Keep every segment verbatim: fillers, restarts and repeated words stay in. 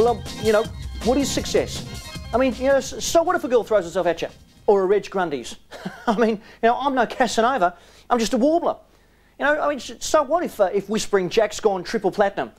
Well, you know, what is success? I mean, you know, so what if a girl throws herself at you? Or a Reg Grundy's? I mean, you know, I'm no Casanova. I'm just a warbler. You know, I mean, so what if, uh, if Whispering Jack's gone triple platinum?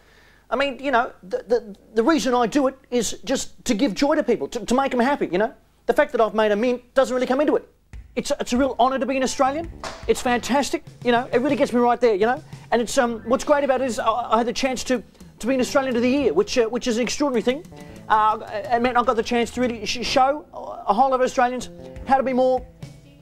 I mean, you know, the, the, the reason I do it is just to give joy to people, to, to make them happy, you know? The fact that I've made a mint doesn't really come into it. It's a, it's a real honour to be an Australian. It's fantastic, you know, it really gets me right there, you know? And it's, um, what's great about it is I, I had the chance to, to be an Australian of the Year, which, uh, which is an extraordinary thing. Uh, and meant I got the chance to really sh show a whole lot of Australians how to be more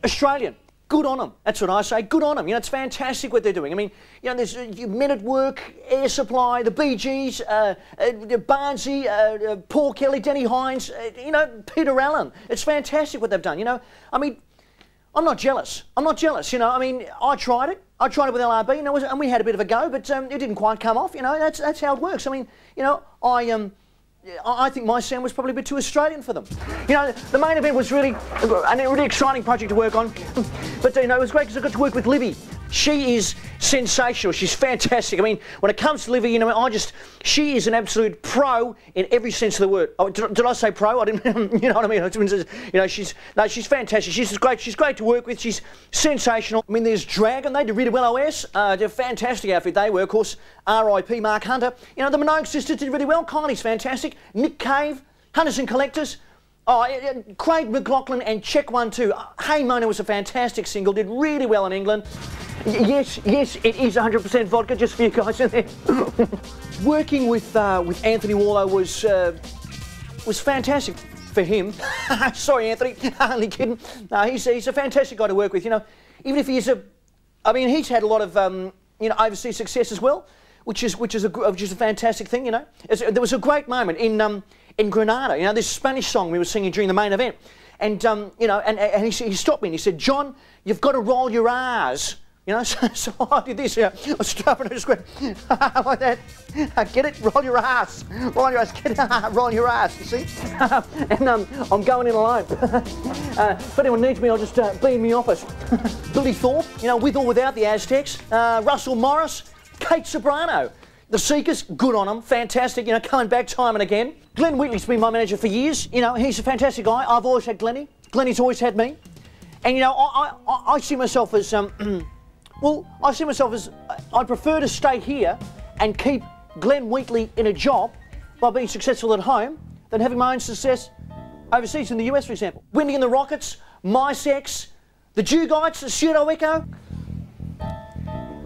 Australian. Good on them. That's what I say. Good on them. You know, it's fantastic what they're doing. I mean, you know, there's uh, Men at Work, Air Supply, the Bee Gees, uh, uh, Barnsey, uh, uh, Paul Kelly, Denny Hines, uh, you know, Peter Allen. It's fantastic what they've done, you know. I mean, I'm not jealous. I'm not jealous, you know. I mean, I tried it. I tried it with L R B, you know, and we had a bit of a go, but um, it didn't quite come off, you know. That's, that's how it works. I mean, you know, I... Um, I think my sound was probably a bit too Australian for them. You know, the main event was really a really exciting project to work on. But, you know, it was great because I got to work with Libby. She is sensational. She's fantastic. I mean, when it comes to Libby, you know, I just... She is an absolute pro in every sense of the word. Oh, did, did I say pro? I didn't... You know what I mean? You know, she's... No, she's fantastic. She's great. She's great to work with. She's sensational. I mean, there's Dragon. They did really well, O S. Uh, they're a fantastic outfit they were. Of course, R I P Mark Hunter. You know, the Minogue sisters did really well. Kylie's fantastic. Nick Cave. Hunters and Collectors. Oh, Craig McLaughlin and Check One Two. Hey Mona was a fantastic single. Did really well in England. Yes, yes, it is one hundred percent vodka, just for you guys in there. Working with, uh, with Anthony Warlow was, uh, was fantastic for him. Sorry, Anthony, only kidding. No, he's, he's a fantastic guy to work with, you know. Even if he's a... I mean, he's had a lot of, um, you know, overseas success as well, which is, which is, a, which is a fantastic thing, you know. It's, there was a great moment in, um, in Granada, you know, this Spanish song we were singing during the main event. And, um, you know, and, and he, he stopped me and he said, "John, you've got to roll your R's." You know, so, so I did this, you know, I was dropping a square, like that, get it, roll your ass, roll your ass, get it, roll your ass, you see, and um, I'm going in alone, uh, if anyone needs me, I'll just uh, be in my office. Billy Thorpe, you know, with or without the Aztecs, uh, Russell Morris, Kate Sobrano, the Seekers, good on them, fantastic, you know, coming back time and again. Glenn Wheatley's been my manager for years, you know, he's a fantastic guy. I've always had Glennie, Glennie's always had me, and you know, I, I, I see myself as, um, well, I see myself as, I prefer to stay here and keep Glenn Wheatley in a job by being successful at home than having my own success overseas in the U S, for example. Winning in the Rockets, MySex, the Jewgites, the pseudo-Echo.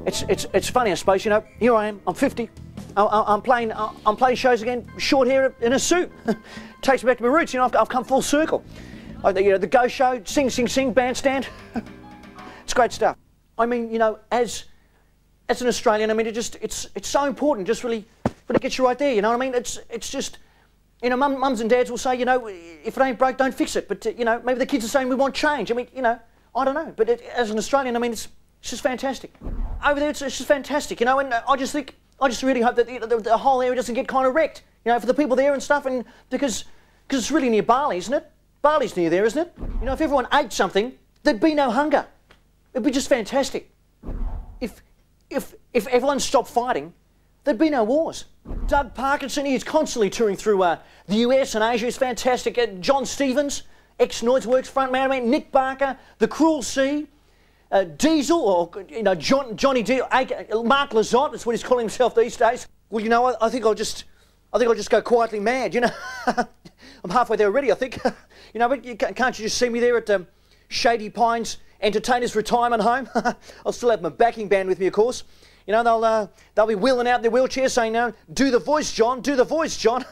It's, it's, it's funny, I suppose, you know, here I am, I'm fifty, I, I, I'm, playing, I, I'm playing shows again, short hair in a suit. Takes me back to my roots, you know, I've, I've come full circle. I, you know, the Go Show, sing, sing, sing, Bandstand. It's great stuff. I mean, you know, as as an Australian, I mean, it just it's it's so important. Just really, really gets you right there. You know what I mean? It's it's just, you know, mum, mums and dads will say, you know, if it ain't broke, don't fix it. But uh, you know, maybe the kids are saying we want change. I mean, you know, I don't know. But it, as an Australian, I mean, it's, it's just fantastic. Over there, it's, it's just fantastic. You know, and I just think I just really hope that the, the, the whole area doesn't get kind of wrecked. You know, for the people there and stuff, and because because it's really near Bali, isn't it? Bali's near there, isn't it? You know, if everyone ate something, there'd be no hunger. It'd be just fantastic. If, if, if everyone stopped fighting, there'd be no wars. Doug Parkinson, he's constantly touring through uh, the U S and Asia. It's fantastic. Uh, John Stevens, ex-Noids Works frontman, man, Nick Barker, The Cruel Sea, uh, Diesel, or you know John, Johnny Diesel, Mark Lazotte. That's what he's calling himself these days. Well, you know, I, I think I'll just, I think I'll just go quietly mad. You know, I'm halfway there already, I think. You know, but you, can't you just see me there at um, Shady Pines Entertainers Retirement Home? I'll still have my backing band with me, of course. You know, they'll uh, they'll be wheeling out their wheelchair saying, "No, do the voice, John, do the voice, John."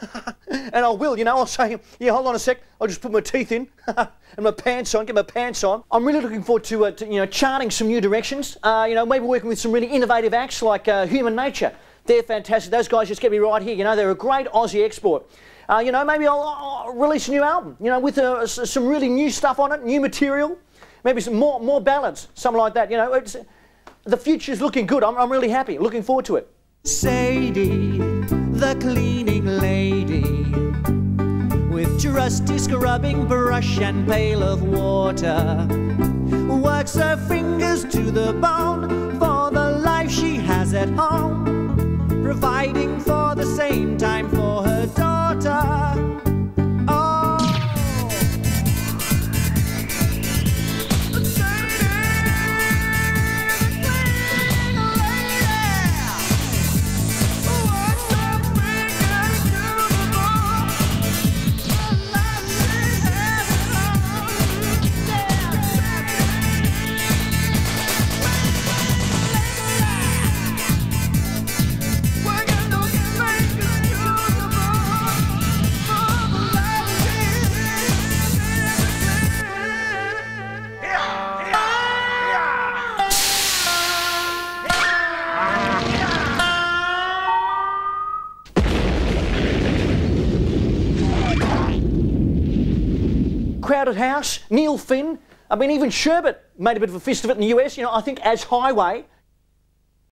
And I will, you know, I'll say, "Yeah, hold on a sec, I'll just put my teeth in and my pants on, get my pants on." I'm really looking forward to, uh, to you know, charting some new directions, uh, you know, maybe working with some really innovative acts like uh, Human Nature. They're fantastic. Those guys just get me right here, you know, they're a great Aussie export. Uh, you know, maybe I'll, I'll release a new album, you know, with uh, some really new stuff on it, new material. Maybe some more, more balance, something like that, you know. It's, the future's looking good. I'm, I'm really happy, looking forward to it. Sadie, the cleaning lady, with trusty scrubbing brush and pail of water, works her fingers to the bone for the life she has at home, providing for the same time for her daughter. Crowded House, Neil Finn. I mean, even Sherbet made a bit of a fist of it in the U S. You know, I think As Highway